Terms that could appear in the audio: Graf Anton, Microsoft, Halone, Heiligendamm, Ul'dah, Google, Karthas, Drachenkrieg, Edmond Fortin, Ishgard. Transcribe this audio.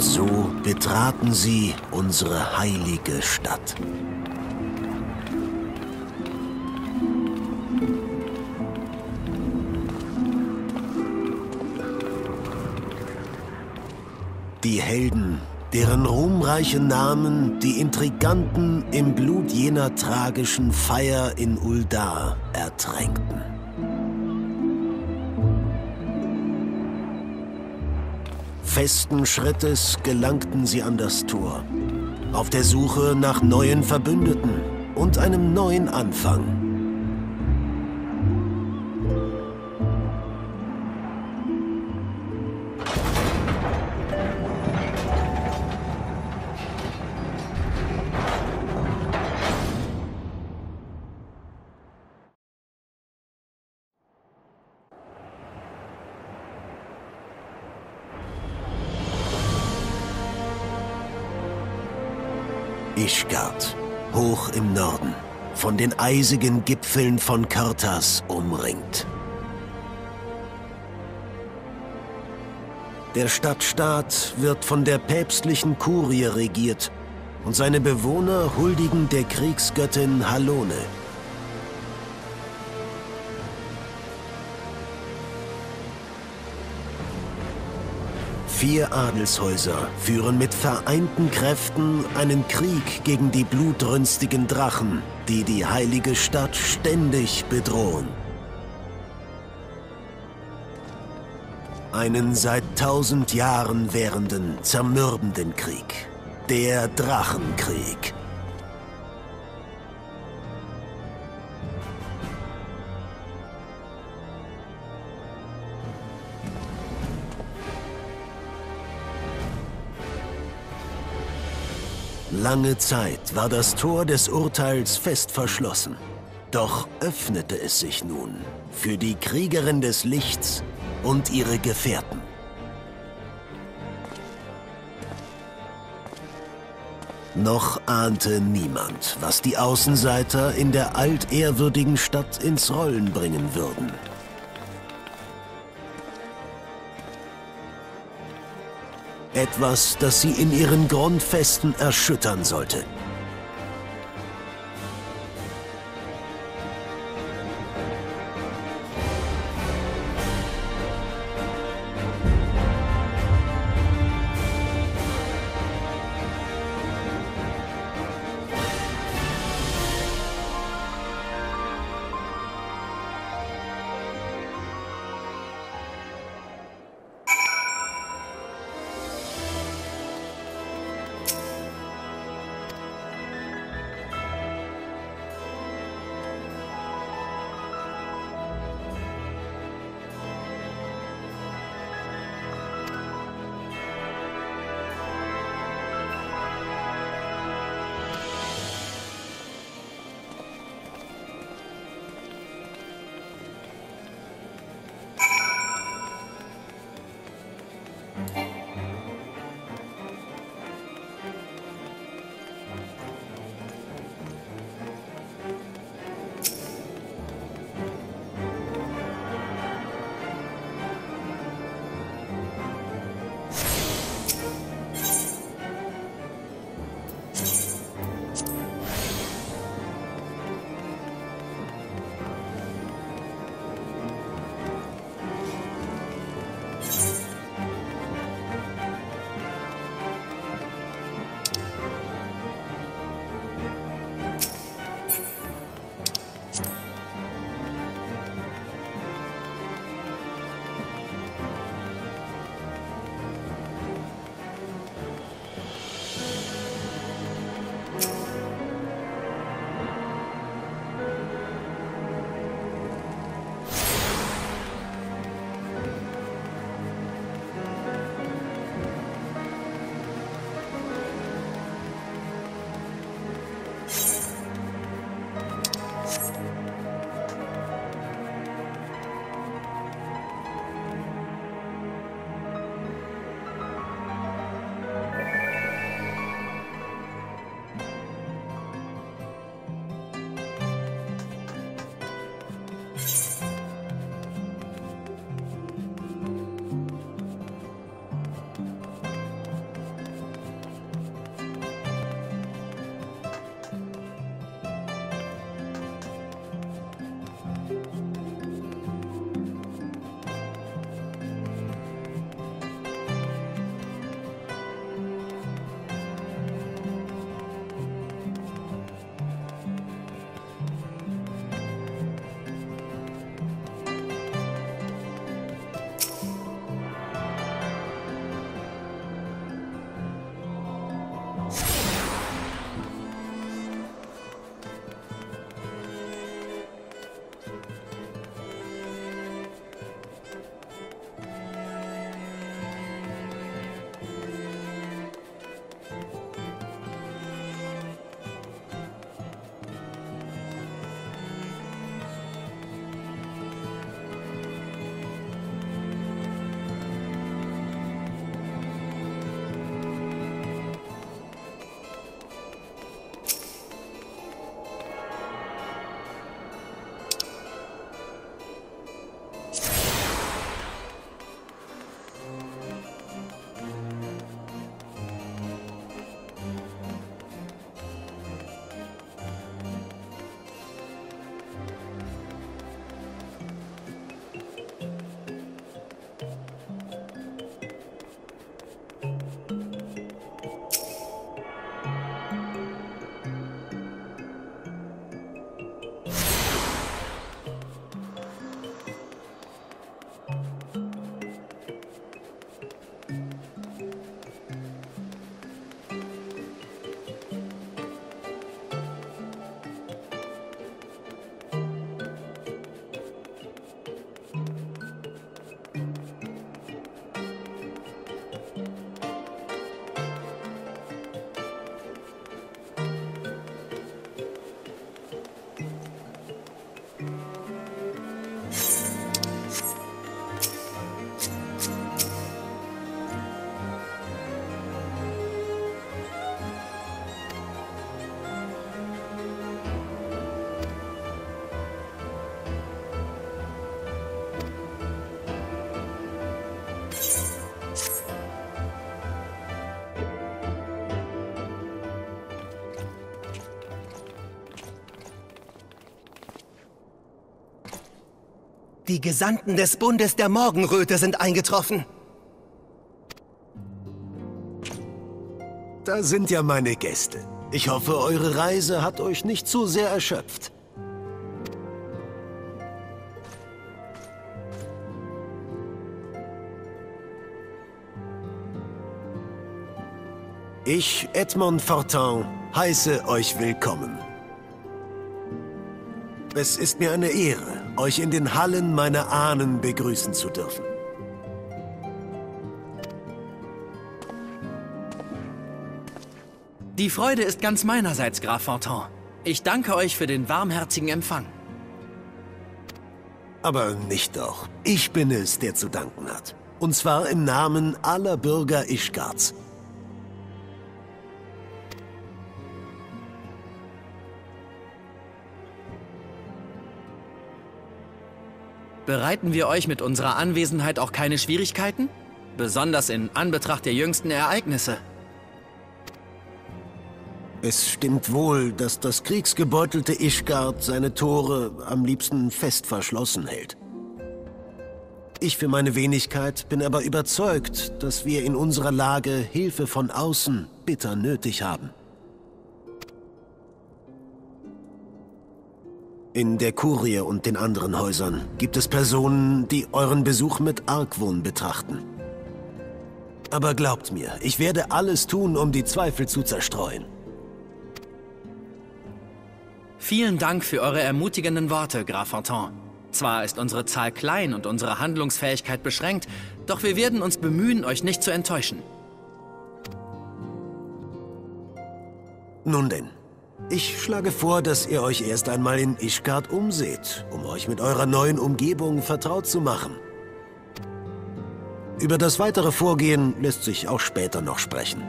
Und so betraten sie unsere heilige Stadt. Die Helden, deren ruhmreiche Namen die Intriganten im Blut jener tragischen Feier in Ul'dah ertränkten. Festen Schrittes gelangten sie an das Tor, auf der Suche nach neuen Verbündeten und einem neuen Anfang. Ishgard, hoch im Norden, von den eisigen Gipfeln von Karthas umringt. Der Stadtstaat wird von der päpstlichen Kurie regiert und seine Bewohner huldigen der Kriegsgöttin Halone. Vier Adelshäuser führen mit vereinten Kräften einen Krieg gegen die blutrünstigen Drachen, die die heilige Stadt ständig bedrohen. Einen seit 1000 Jahren währenden, zermürbenden Krieg. Der Drachenkrieg. Lange Zeit war das Tor des Urteils fest verschlossen. Doch öffnete es sich nun für die Kriegerin des Lichts und ihre Gefährten. Noch ahnte niemand, was die Außenseiter in der altehrwürdigen Stadt ins Rollen bringen würden. Etwas, das sie in ihren Grundfesten erschüttern sollte. Die Gesandten des Bundes der Morgenröte sind eingetroffen. Da sind ja meine Gäste. Ich hoffe, eure Reise hat euch nicht zu sehr erschöpft. Ich, Edmond Fortin, heiße euch willkommen. Es ist mir eine Ehre, euch in den Hallen meiner Ahnen begrüßen zu dürfen. Die Freude ist ganz meinerseits, Graf Fortin. Ich danke euch für den warmherzigen Empfang. Aber nicht doch. Ich bin es, der zu danken hat. Und zwar im Namen aller Bürger Ishgards. Bereiten wir euch mit unserer Anwesenheit auch keine Schwierigkeiten? Besonders in Anbetracht der jüngsten Ereignisse. Es stimmt wohl, dass das kriegsgebeutelte Ishgard seine Tore am liebsten fest verschlossen hält. Ich für meine Wenigkeit bin aber überzeugt, dass wir in unserer Lage Hilfe von außen bitter nötig haben. In der Kurie und den anderen Häusern gibt es Personen, die euren Besuch mit Argwohn betrachten. Aber glaubt mir, ich werde alles tun, um die Zweifel zu zerstreuen. Vielen Dank für eure ermutigenden Worte, Graf Anton. Zwar ist unsere Zahl klein und unsere Handlungsfähigkeit beschränkt, doch wir werden uns bemühen, euch nicht zu enttäuschen. Nun denn, ich schlage vor, dass ihr euch erst einmal in Ishgard umseht, um euch mit eurer neuen Umgebung vertraut zu machen. Über das weitere Vorgehen lässt sich auch später noch sprechen.